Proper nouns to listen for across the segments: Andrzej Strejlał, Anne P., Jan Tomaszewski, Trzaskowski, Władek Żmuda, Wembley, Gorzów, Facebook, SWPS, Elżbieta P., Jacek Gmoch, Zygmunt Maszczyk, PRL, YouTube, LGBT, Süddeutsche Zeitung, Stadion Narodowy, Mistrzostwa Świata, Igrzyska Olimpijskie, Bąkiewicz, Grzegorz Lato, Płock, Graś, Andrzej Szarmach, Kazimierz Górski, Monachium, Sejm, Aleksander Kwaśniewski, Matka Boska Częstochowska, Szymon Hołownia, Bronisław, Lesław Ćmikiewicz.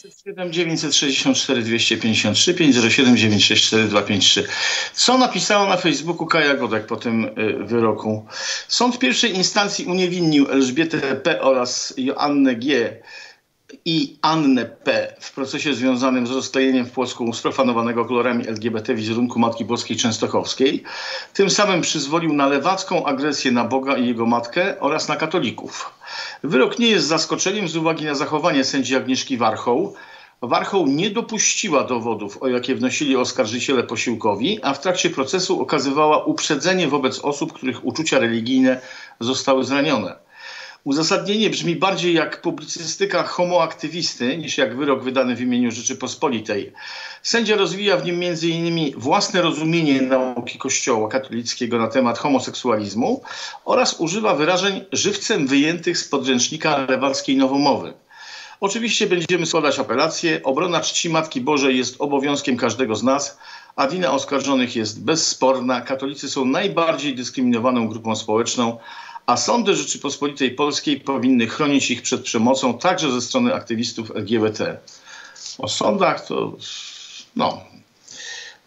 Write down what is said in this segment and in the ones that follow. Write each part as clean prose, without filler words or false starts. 907-964-253-507-964-253. Co napisała na Facebooku Kaja Godek po tym wyroku? Sąd pierwszej instancji uniewinnił Elżbietę P. oraz Joannę G. i Anne P. w procesie związanym z rozklejeniem w Płocku sprofanowanego kolorami LGBT wizerunku Matki Boskiej Częstochowskiej. Tym samym przyzwolił na lewacką agresję na Boga i jego matkę oraz na katolików. Wyrok nie jest zaskoczeniem z uwagi na zachowanie sędzi Agnieszki Warchoł. Warchoł nie dopuściła dowodów, o jakie wnosili oskarżyciele posiłkowi, a w trakcie procesu okazywała uprzedzenie wobec osób, których uczucia religijne zostały zranione. Uzasadnienie brzmi bardziej jak publicystyka homoaktywisty niż jak wyrok wydany w imieniu Rzeczypospolitej. Sędzia rozwija w nim m.in. własne rozumienie nauki Kościoła katolickiego na temat homoseksualizmu oraz używa wyrażeń żywcem wyjętych z podręcznika lewackiej nowomowy. Oczywiście będziemy składać apelację. Obrona czci Matki Bożej jest obowiązkiem każdego z nas, a wina oskarżonych jest bezsporna. Katolicy są najbardziej dyskryminowaną grupą społeczną, a sądy Rzeczypospolitej Polskiej powinny chronić ich przed przemocą także ze strony aktywistów LGBT. O sądach to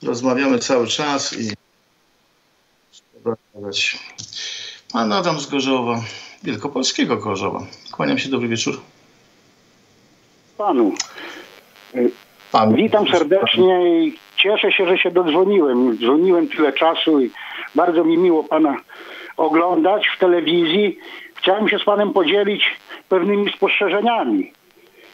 rozmawiamy cały czas i pan Adam z Gorzowa, Wielkopolskiego Gorzowa. Kłaniam się, dobry wieczór. Panu. Witam serdecznie i cieszę się, że się dodzwoniłem. Dzwoniłem tyle czasu i bardzo mi miło pana oglądać w telewizji. Chciałem się z panem podzielić pewnymi spostrzeżeniami.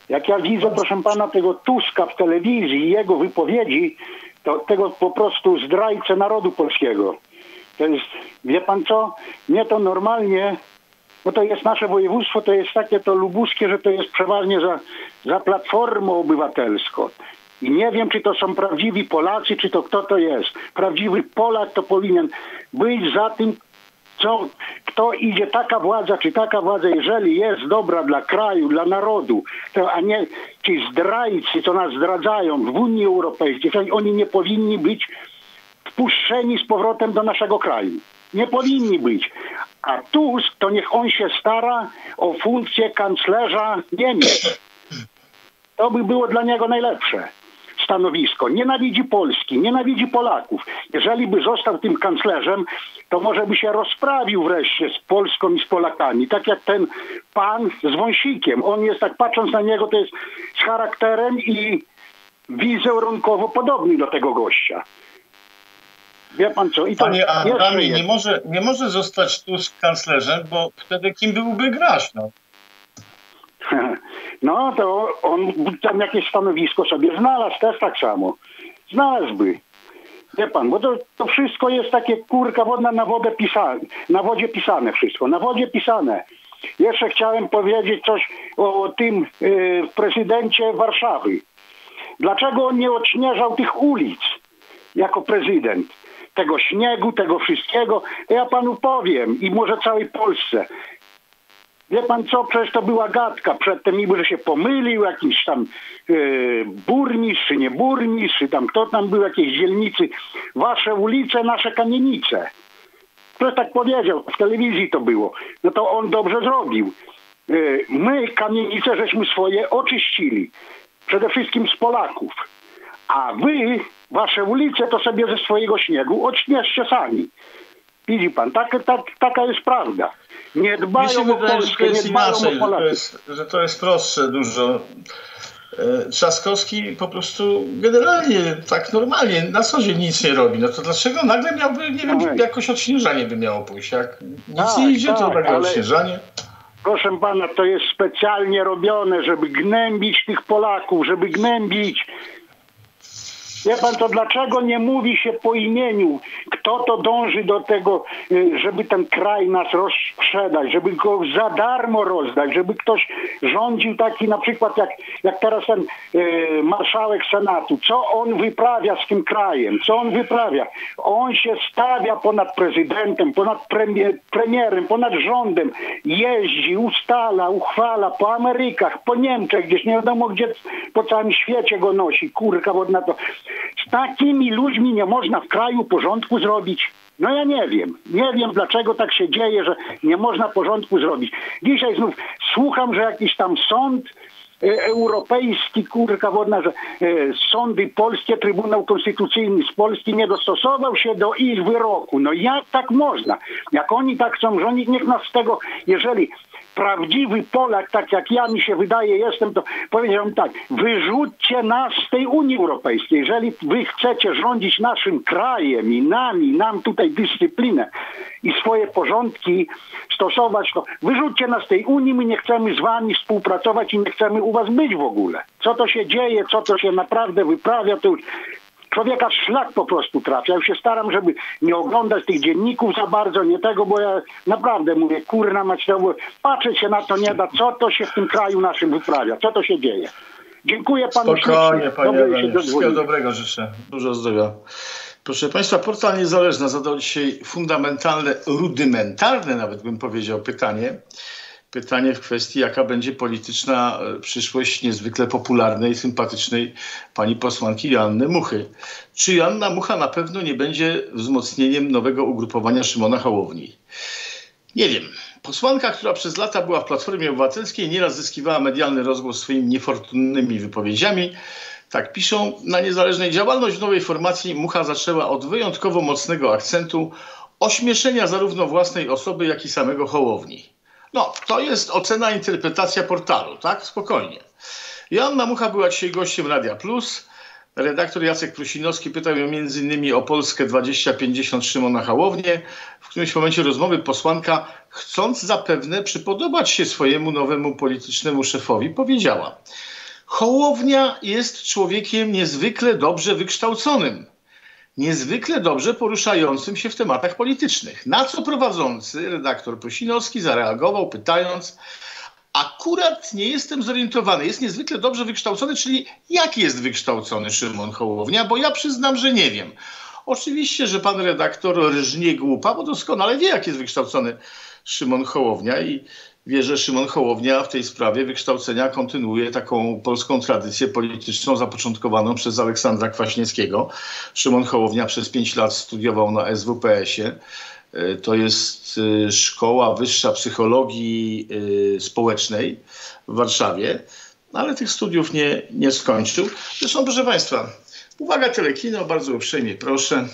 Jak ja widzę, proszę pana, tego Tuska w telewizji i jego wypowiedzi, to tego po prostu zdrajcę narodu polskiego. To jest, wie pan co, mnie to normalnie, bo to jest nasze województwo, to jest takie to lubuskie, że to jest przeważnie za Platformę Obywatelską. I nie wiem, czy to są prawdziwi Polacy, czy to kto to jest. Prawdziwy Polak to powinien być za tym, kto idzie, taka władza, czy taka władza, jeżeli jest dobra dla kraju, dla narodu, to, a nie ci zdrajcy, co nas zdradzają w Unii Europejskiej, oni nie powinni być wpuszczeni z powrotem do naszego kraju. Nie powinni być. A Tusk, to niech on się stara o funkcję kanclerza Niemiec. To by było dla niego najlepsze stanowisko. Nienawidzi Polski, nienawidzi Polaków. Jeżeli by został tym kanclerzem, to może by się rozprawił wreszcie z Polską i z Polakami. Tak jak ten pan z wąsikiem. On jest, tak patrząc na niego, to jest z charakterem i wizerunkowo podobny do tego gościa. Wie pan co? I to panie Adamie, nie może zostać Tusk kanclerzem, bo wtedy kim byłby Graś? No to on tam jakieś stanowisko sobie znalazł, też tak samo. Znalazłby. Wie pan, bo to wszystko jest takie kurka wodna na wodę pisane. Na wodzie pisane wszystko, na wodzie pisane. Jeszcze chciałem powiedzieć coś o tym prezydencie Warszawy. Dlaczego on nie odśnieżał tych ulic jako prezydent? Tego śniegu, tego wszystkiego. Ja panu powiem i może całej Polsce. Wie pan co, przecież to była gadka przedtem, niby że się pomylił jakiś tam burmistrz, czy nie burmistrz, czy tam kto tam był, jakiejś dzielnicy. Wasze ulice, nasze kamienice. Ktoś tak powiedział, w telewizji to było. No to on dobrze zrobił. My kamienice żeśmy swoje oczyścili. Przede wszystkim z Polaków. A wy, wasze ulice, to sobie ze swojego śniegu odśnieżcie sami. Widzi pan, taka jest prawda. Nie dbają o Polskę, nie dbają o Polaków. Że to jest prostsze dużo. Trzaskowski po prostu generalnie tak normalnie na co dzień nic nie robi. No to dlaczego nagle miałby, nie wiem, jakoś odśnieżanie by miało pójść. Jak nic nie idzie, to nagle odśnieżanie. Proszę pana, to jest specjalnie robione, żeby gnębić tych Polaków, żeby gnębić. Wie pan, to dlaczego nie mówi się po imieniu, kto to dąży do tego, żeby ten kraj nas rozsprzedać, żeby go za darmo rozdać, żeby ktoś rządził taki na przykład jak teraz ten marszałek Senatu. Co on wyprawia z tym krajem? Co on wyprawia? On się stawia ponad prezydentem, ponad premierem, ponad rządem. Jeździ, ustala, uchwala po Amerykach, po Niemczech, gdzieś nie wiadomo gdzie, po całym świecie go nosi. Kurka wodna to... Z takimi ludźmi nie można w kraju porządku zrobić. No ja nie wiem. Nie wiem, dlaczego tak się dzieje, że nie można porządku zrobić. Dzisiaj znów słucham, że jakiś tam sąd europejski, kurka wodna, że sądy polskie, Trybunał Konstytucyjny z Polski nie dostosował się do ich wyroku. No jak tak można? Jak oni tak chcą rządzić, niech nas z tego, jeżeli prawdziwy Polak, tak jak ja, mi się wydaje, jestem, to powiedziałbym tak, wyrzućcie nas z tej Unii Europejskiej. Jeżeli wy chcecie rządzić naszym krajem i nami, nam tutaj dyscyplinę i swoje porządki stosować, to wyrzućcie nas z tej Unii, my nie chcemy z wami współpracować i nie chcemy u was być w ogóle. Co to się dzieje, co to się naprawdę wyprawia, to już człowieka szlak po prostu trafia. Ja już się staram, żeby nie oglądać tych dzienników za bardzo, nie tego, bo ja naprawdę mówię, kurna mać, patrzeć się na to nie da, co to się w tym kraju naszym wyprawia, co to się dzieje. Dziękuję panu. Spokojnie, panie Adamie. Wszystkiego dobrego życzę. Dużo zdrowia. Proszę państwa, Portal Niezależna zadał dzisiaj fundamentalne, rudymentarne nawet bym powiedział pytanie. Pytanie w kwestii, jaka będzie polityczna przyszłość niezwykle popularnej, sympatycznej pani posłanki Joanny Muchy. Czy Joanna Mucha na pewno nie będzie wzmocnieniem nowego ugrupowania Szymona Hołowni? Nie wiem. Posłanka, która przez lata była w Platformie Obywatelskiej, nieraz zyskiwała medialny rozgłos swoimi niefortunnymi wypowiedziami. Tak piszą na Niezależnej. Działalność w nowej formacji Mucha zaczęła od wyjątkowo mocnego akcentu ośmieszenia zarówno własnej osoby, jak i samego Hołowni. No, to jest ocena, interpretacja portalu, tak? Spokojnie. Joanna Mucha była dzisiaj gościem Radia Plus. Redaktor Jacek Prusinowski pytał ją m.in. o Polskę 2050 Szymona Hołownię. W którymś momencie rozmowy posłanka, chcąc zapewne przypodobać się swojemu nowemu politycznemu szefowi, powiedziała: Hołownia jest człowiekiem niezwykle dobrze wykształconym, niezwykle dobrze poruszającym się w tematach politycznych. Na co prowadzący redaktor Prusinowski zareagował, pytając: akurat nie jestem zorientowany, jest niezwykle dobrze wykształcony, czyli jak jest wykształcony Szymon Hołownia, bo ja przyznam, że nie wiem. Oczywiście, że pan redaktor rżnie głupa, bo doskonale wie, jak jest wykształcony Szymon Hołownia i wie, że Szymon Hołownia w tej sprawie wykształcenia kontynuuje taką polską tradycję polityczną zapoczątkowaną przez Aleksandra Kwaśniewskiego. Szymon Hołownia przez 5 lat studiował na SWPS-ie. To jest Szkoła Wyższa Psychologii Społecznej w Warszawie, ale tych studiów nie skończył. Zresztą, proszę państwa, uwaga telekino, bardzo uprzejmie proszę.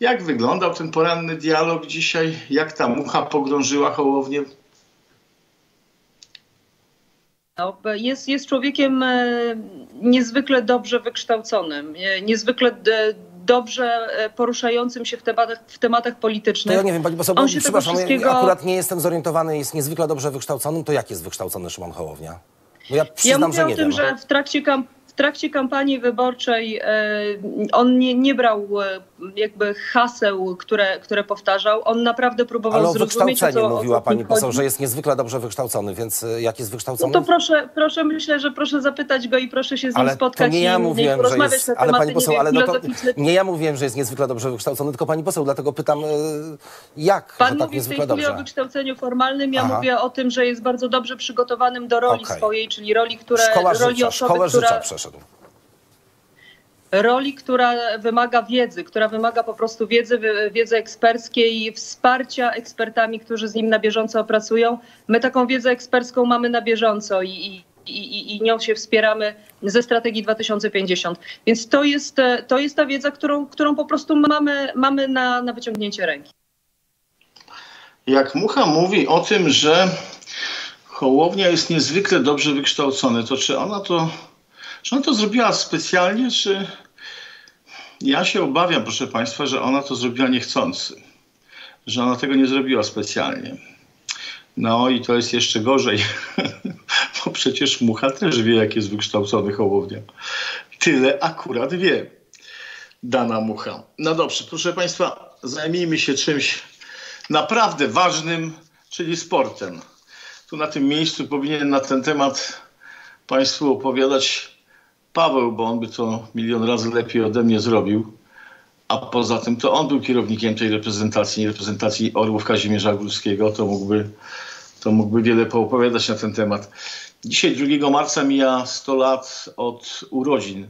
Jak wyglądał ten poranny dialog dzisiaj? Jak ta Mucha pogrążyła Hołownię? No, jest człowiekiem niezwykle dobrze wykształconym, niezwykle dobrze poruszającym się w tematach politycznych. To ja nie wiem, pani poseł, przepraszam, ja akurat nie jestem zorientowany, jest niezwykle dobrze wykształconym, to jak jest wykształcony Szymon Hołownia? Bo ja przyznam, że nie wiem. Ja mówię o tym, że w trakcie kampanii wyborczej on nie brał jakby haseł, które powtarzał. On naprawdę próbował zrozumieć... Ale o wykształceniu mówiła pani poseł, że jest niezwykle dobrze wykształcony, więc jak jest wykształcony... No to proszę, myślę, że proszę zapytać go i proszę się z nim spotkać. Ale nie ja mówiłem, że jest... Ale pani poseł, ale no to nie ja mówiłem, że jest niezwykle dobrze wykształcony, tylko pani poseł, dlatego pytam, jak? Pan mówi w tej chwili o wykształceniu formalnym, ja mówię o tym, że jest bardzo dobrze przygotowanym do roli swojej, czyli roli, która wymaga wiedzy, która wymaga po prostu wiedzy eksperckiej, wsparcia ekspertami, którzy z nim na bieżąco pracują. My taką wiedzę ekspercką mamy na bieżąco i nią się wspieramy ze strategii 2050. Więc to jest ta wiedza, którą po prostu mamy na wyciągnięcie ręki. Jak Mucha mówi o tym, że Hołownia jest niezwykle dobrze wykształcony, to czy ona to zrobiła specjalnie, czy... Ja się obawiam, proszę państwa, że ona to zrobiła niechcący. Że ona tego nie zrobiła specjalnie. No i to jest jeszcze gorzej. Bo przecież Mucha też wie, jak jest wykształcony Hołownia. Tyle akurat wie dana Mucha. No dobrze, proszę państwa, zajmijmy się czymś naprawdę ważnym, czyli sportem. Tu na tym miejscu powinien na ten temat państwu opowiadać Paweł, bo on by to milion razy lepiej ode mnie zrobił. A poza tym to on był kierownikiem tej reprezentacji Orłów Kazimierza Górskiego. To mógłby wiele poopowiadać na ten temat. Dzisiaj 2 marca mija 100 lat od urodzin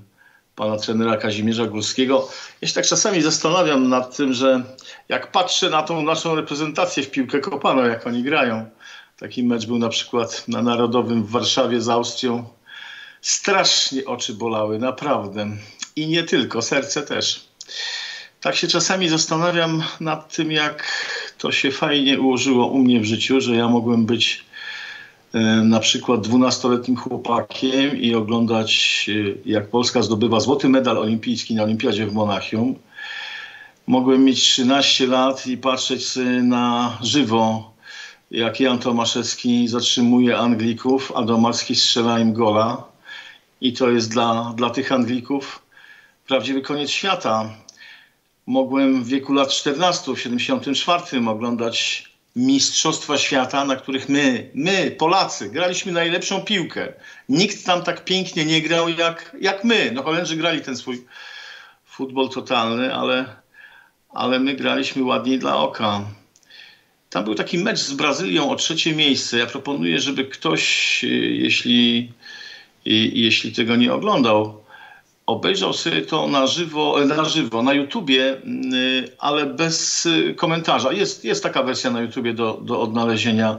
pana trenera Kazimierza Górskiego. Ja się tak czasami zastanawiam nad tym, że jak patrzę na tą naszą reprezentację w piłkę kopaną, jak oni grają. Taki mecz był na przykład na Narodowym w Warszawie z Austrią. Strasznie oczy bolały, naprawdę. I nie tylko, serce też. Tak się czasami zastanawiam nad tym, jak to się fajnie ułożyło u mnie w życiu, że ja mogłem być na przykład 12-letnim chłopakiem i oglądać, jak Polska zdobywa złoty medal olimpijski na olimpiadzie w Monachium. Mogłem mieć 13 lat i patrzeć na żywo, jak Jan Tomaszewski zatrzymuje Anglików, a Domarski strzela im gola. I to jest dla tych Anglików prawdziwy koniec świata. Mogłem w wieku lat 14, w 1974 oglądać Mistrzostwa Świata, na których my Polacy, graliśmy najlepszą piłkę. Nikt tam tak pięknie nie grał jak my. No Holendrzy grali ten swój futbol totalny, ale my graliśmy ładniej dla oka. Tam był taki mecz z Brazylią o 3. miejsce. Ja proponuję, żeby ktoś, jeśli tego nie oglądał, obejrzał sobie to na żywo, na YouTubie, ale bez komentarza. Jest taka wersja na YouTubie do odnalezienia,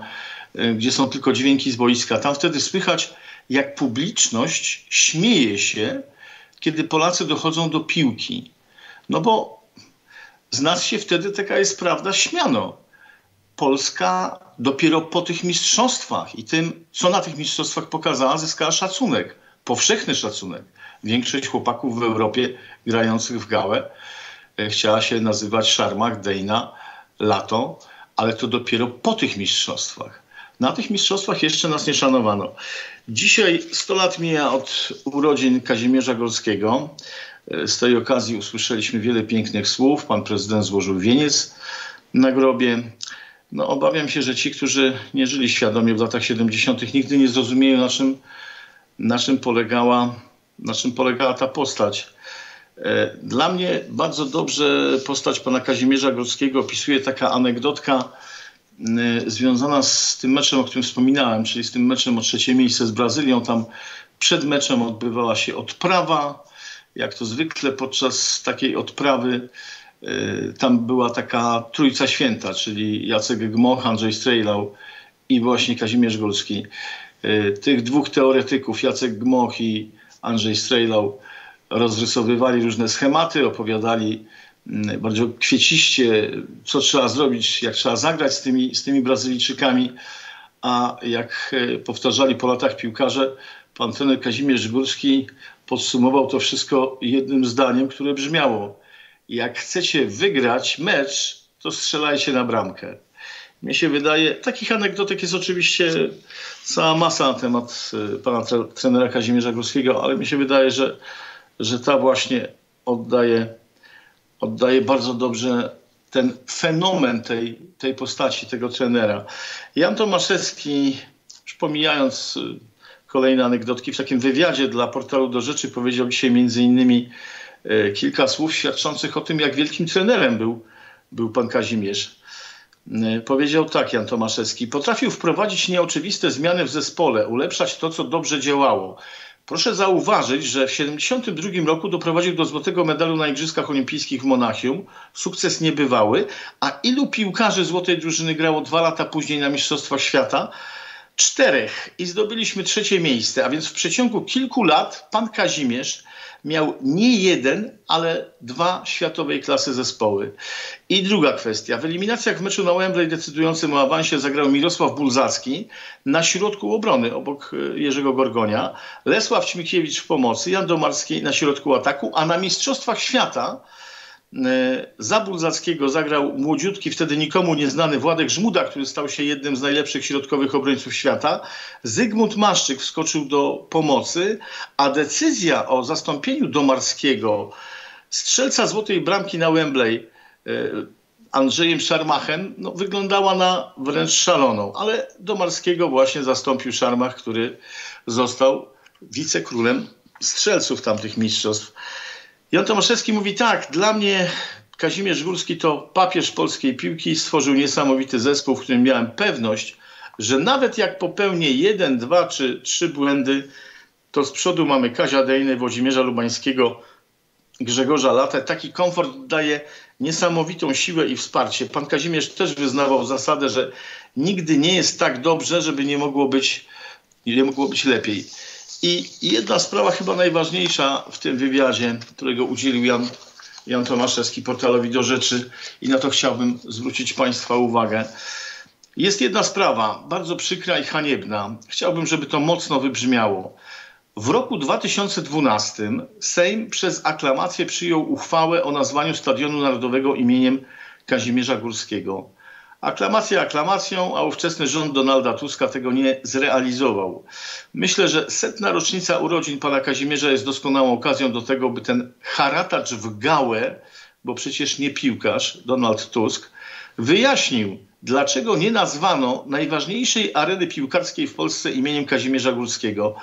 gdzie są tylko dźwięki z boiska. Tam wtedy słychać, jak publiczność śmieje się, kiedy Polacy dochodzą do piłki. No bo z nas się wtedy, taka jest prawda, śmiano. Polska dopiero po tych mistrzostwach i tym, co na tych mistrzostwach pokazała, zyskała szacunek, powszechny szacunek. Większość chłopaków w Europie grających w gałę chciała się nazywać Szarmach, Dejna, Lato, ale to dopiero po tych mistrzostwach. Na tych mistrzostwach jeszcze nas nie szanowano. Dzisiaj 100 lat mija od urodzin Kazimierza Górskiego. Z tej okazji usłyszeliśmy wiele pięknych słów. Pan prezydent złożył wieniec na grobie. No, obawiam się, że ci, którzy nie żyli świadomie w latach 70., nigdy nie zrozumieją, na czym polegała ta postać. Dla mnie bardzo dobrze postać pana Kazimierza Górskiego opisuje taka anegdotka związana z tym meczem, o którym wspominałem, czyli z tym meczem o 3. miejsce z Brazylią. Tam przed meczem odbywała się odprawa. Jak to zwykle podczas takiej odprawy tam była taka trójca święta, czyli Jacek Gmoch, Andrzej Strejlał i właśnie Kazimierz Górski. Tych dwóch teoretyków, Jacek Gmoch i Andrzej Strejlał, rozrysowywali różne schematy, opowiadali bardzo kwieciście, co trzeba zrobić, jak trzeba zagrać z tymi Brazylijczykami. A jak powtarzali po latach piłkarze, pan trener Kazimierz Górski podsumował to wszystko jednym zdaniem, które brzmiało: jak chcecie wygrać mecz, to strzelajcie na bramkę. Mnie się wydaje, takich anegdotek jest oczywiście cała masa na temat pana trenera Kazimierza Górskiego, ale mi się wydaje, że ta właśnie oddaje bardzo dobrze ten fenomen tej postaci, tego trenera. Jan Tomaszewski, już pomijając kolejne anegdotki, w takim wywiadzie dla Portalu do Rzeczy powiedział dzisiaj m.in. kilka słów świadczących o tym, jak wielkim trenerem był pan Kazimierz. Powiedział tak Jan Tomaszewski: potrafił wprowadzić nieoczywiste zmiany w zespole, ulepszać to, co dobrze działało. Proszę zauważyć, że w 1972 roku doprowadził do złotego medalu na Igrzyskach Olimpijskich w Monachium. Sukces niebywały. A ilu piłkarzy złotej drużyny grało 2 lata później na Mistrzostwach Świata? 4 i zdobyliśmy 3. miejsce. A więc w przeciągu kilku lat pan Kazimierz miał nie 1, ale 2 światowej klasy zespoły. I druga kwestia. W eliminacjach w meczu na Wembley decydującym o awansie zagrał Mirosław Bulzarski na środku obrony obok Jerzego Gorgonia, Lesław Ćmikiewicz w pomocy, Jan Domarski na środku ataku, a na Mistrzostwach Świata za Bulzackiego zagrał młodziutki, wtedy nikomu nieznany Władek Żmuda, który stał się jednym z najlepszych środkowych obrońców świata. Zygmunt Maszczyk wskoczył do pomocy, a decyzja o zastąpieniu Domarskiego, strzelca złotej bramki na Wembley, Andrzejem Szarmachem, no, wyglądała na wręcz szaloną. Ale Domarskiego właśnie zastąpił Szarmach, który został wicekrólem strzelców tamtych mistrzostw. Jan Tomaszewski mówi tak: dla mnie Kazimierz Górski to papież polskiej piłki, stworzył niesamowity zespół, w którym miałem pewność, że nawet jak popełnię 1, 2 czy 3 błędy, to z przodu mamy Kazia Dejny, Włodzimierza Lubańskiego, Grzegorza Latę. Taki komfort daje niesamowitą siłę i wsparcie. Pan Kazimierz też wyznawał zasadę, że nigdy nie jest tak dobrze, żeby nie mogło być lepiej. I jedna sprawa chyba najważniejsza w tym wywiadzie, którego udzielił Jan Tomaszewski portalowi Do Rzeczy, i na to chciałbym zwrócić Państwa uwagę. Jest jedna sprawa, bardzo przykra i haniebna. Chciałbym, żeby to mocno wybrzmiało. W roku 2012 Sejm przez aklamację przyjął uchwałę o nazwaniu Stadionu Narodowego imieniem Kazimierza Górskiego. Aklamacja aklamacją, a ówczesny rząd Donalda Tuska tego nie zrealizował. Myślę, że 100. rocznica urodzin pana Kazimierza jest doskonałą okazją do tego, by ten haratacz w gałę, bo przecież nie piłkarz, Donald Tusk, wyjaśnił, dlaczego nie nazwano najważniejszej areny piłkarskiej w Polsce imieniem Kazimierza Górskiego.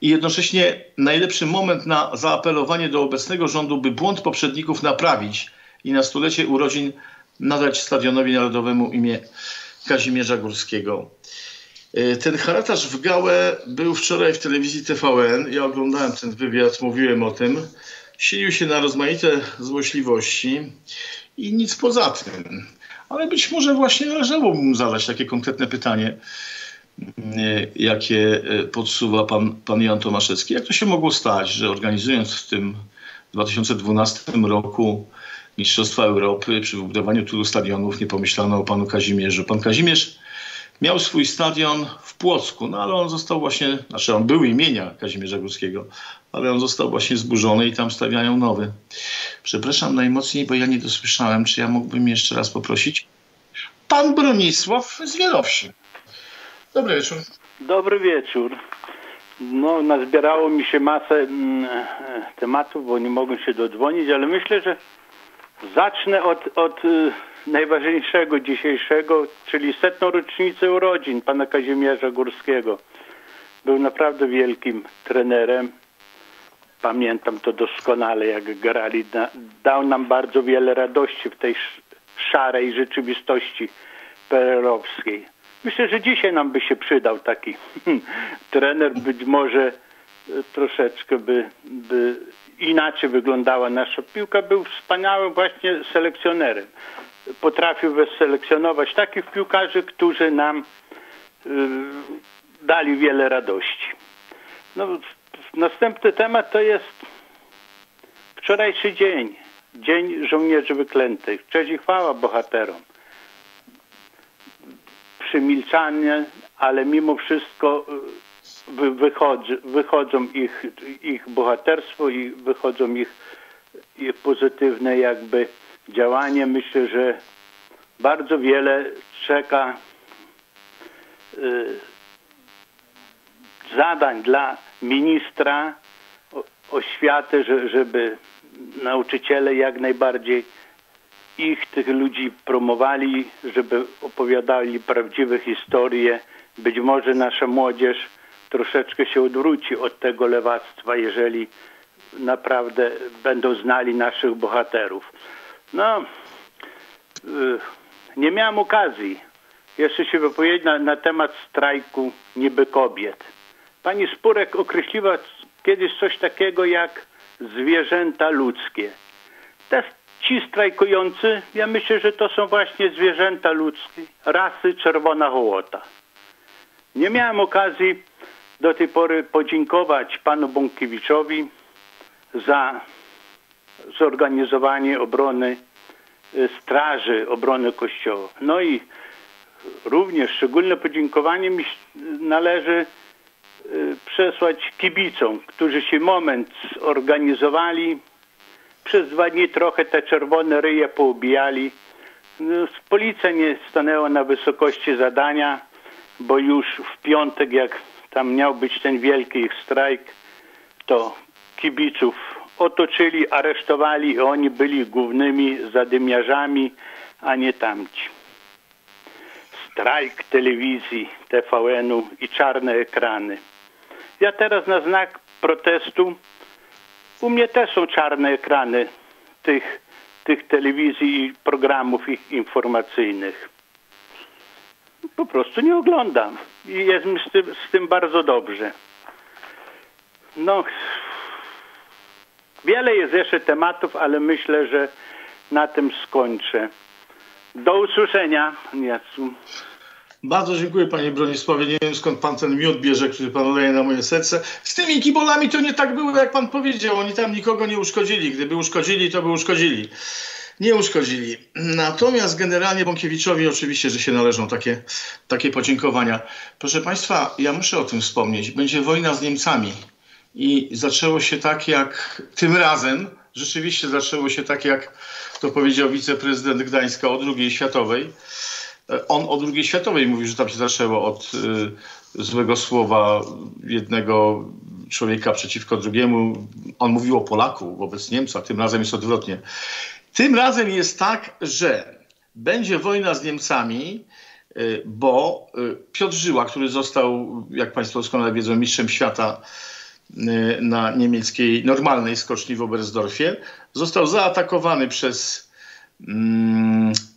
I jednocześnie najlepszy moment na zaapelowanie do obecnego rządu, by błąd poprzedników naprawić i na stulecie urodzin nadać Stadionowi Narodowemu imię Kazimierza Górskiego. Ten haratacz w gałę był wczoraj w telewizji TVN. Ja oglądałem ten wywiad, mówiłem o tym. Silił się na rozmaite złośliwości i nic poza tym. Ale być może właśnie należałoby mu zadać takie konkretne pytanie, jakie podsuwa pan Jan Tomaszewski. Jak to się mogło stać, że organizując w tym 2012 roku Mistrzostwa Europy, przy wybudowaniu tylu stadionów nie pomyślano o panu Kazimierzu. Pan Kazimierz miał swój stadion w Płocku, no ale on został właśnie, znaczy on był imienia Kazimierza Górskiego, ale on został właśnie zburzony i tam stawiają nowy. Przepraszam najmocniej, bo ja nie dosłyszałem, czy ja mógłbym jeszcze raz poprosić? Pan Bronisław z Wielowsi. Dobry wieczór. Dobry wieczór. No, nazbierało mi się masę tematów, bo nie mogłem się dodzwonić, ale myślę, że zacznę od najważniejszego dzisiejszego, czyli 100. rocznicę urodzin pana Kazimierza Górskiego. Był naprawdę wielkim trenerem. Pamiętam to doskonale, jak grali. Dał nam bardzo wiele radości w tej szarej rzeczywistości PRL-owskiej. Myślę, że dzisiaj nam by się przydał taki trener. Być może troszeczkę by inaczej wyglądała nasza piłka. Był wspaniałym właśnie selekcjonerem. Potrafił wyselekcjonować takich piłkarzy, którzy nam dali wiele radości. No, następny temat to jest wczorajszy dzień. Dzień Żołnierzy Wyklętych. Cześć i chwała bohaterom. Przymilczanie, ale mimo wszystko wychodzą ich bohaterstwo i wychodzą ich pozytywne jakby działanie. Myślę, że bardzo wiele czeka zadań dla ministra oświaty, żeby nauczyciele jak najbardziej tych ludzi promowali, żeby opowiadali prawdziwe historie. Być może nasza młodzież troszeczkę się odwróci od tego lewactwa, jeżeli naprawdę będą znali naszych bohaterów. No, nie miałem okazji jeszcze się wypowiedzieć na temat strajku niby kobiet. Pani Spurek określiła kiedyś coś takiego jak zwierzęta ludzkie. Ci strajkujący, ja myślę, że to są właśnie zwierzęta ludzkie, rasy czerwona hołota. Nie miałem okazji do tej pory podziękować panu Bąkiewiczowi za zorganizowanie obrony Straży Obrony Kościoła. No i również szczególne podziękowanie mi należy przesłać kibicom, którzy się moment zorganizowali. Przez 2 dni trochę te czerwone ryje poubijali. Policja nie stanęła na wysokości zadania, bo już w piątek, jak tam miał być ten wielki ich strajk, to kibiców otoczyli, aresztowali i oni byli głównymi zadymiarzami, a nie tamci. Strajk telewizji, TVN-u i czarne ekrany. Ja teraz na znak protestu. U mnie też są czarne ekrany tych telewizji i programów ich informacyjnych. Po prostu nie oglądam i jest mi z tym bardzo dobrze. No, wiele jest jeszcze tematów, ale myślę, że na tym skończę. Do usłyszenia. Bardzo dziękuję, panie Bronisławie. Nie wiem, skąd pan ten miód bierze, który pan leje na moje serce. Z tymi kibolami to nie tak było, jak pan powiedział. Oni tam nikogo nie uszkodzili. Gdyby uszkodzili, to by uszkodzili. Nie uszkodzili. Natomiast generalnie Bąkiewiczowi oczywiście, że się należą takie podziękowania. Proszę państwa, ja muszę o tym wspomnieć. Będzie wojna z Niemcami. I zaczęło się tak jak tym razem. Rzeczywiście zaczęło się tak, jak to powiedział wiceprezydent Gdańska o II światowej. On o II światowej mówił, że tam się zaczęło od złego słowa jednego człowieka przeciwko drugiemu. On mówił o Polaku wobec Niemca, tym razem jest odwrotnie. Tym razem jest tak, że będzie wojna z Niemcami, bo Piotr Żyła, który został, jak państwo doskonale wiedzą, mistrzem świata na niemieckiej normalnej skoczni w Oberstdorfie, został zaatakowany przez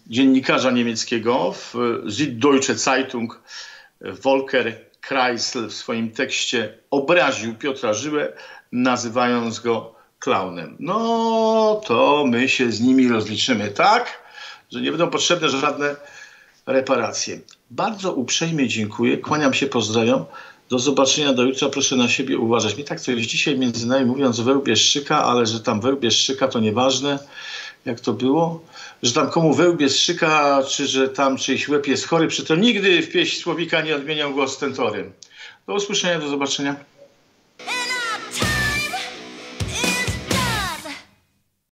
dziennikarza niemieckiego w Süddeutsche Zeitung. Volker Kreisel w swoim tekście obraził Piotra Żyłę, nazywając go klaunem. No to my się z nimi rozliczymy tak, że nie będą potrzebne żadne reparacje. Bardzo uprzejmie dziękuję, kłaniam się, pozdrawiam. Do zobaczenia, do jutra, proszę na siebie uważać. Mi tak coś dzisiaj między nami mówiąc wełbieszczyka, ale że tam wełbieszczyka to nieważne, jak to było. Że tam komu wełbieszczyka, czy że tam czyjś łeb jest chory, przy to nigdy w pieśń słowika nie odmieniał głos tentorym. Do usłyszenia, do zobaczenia.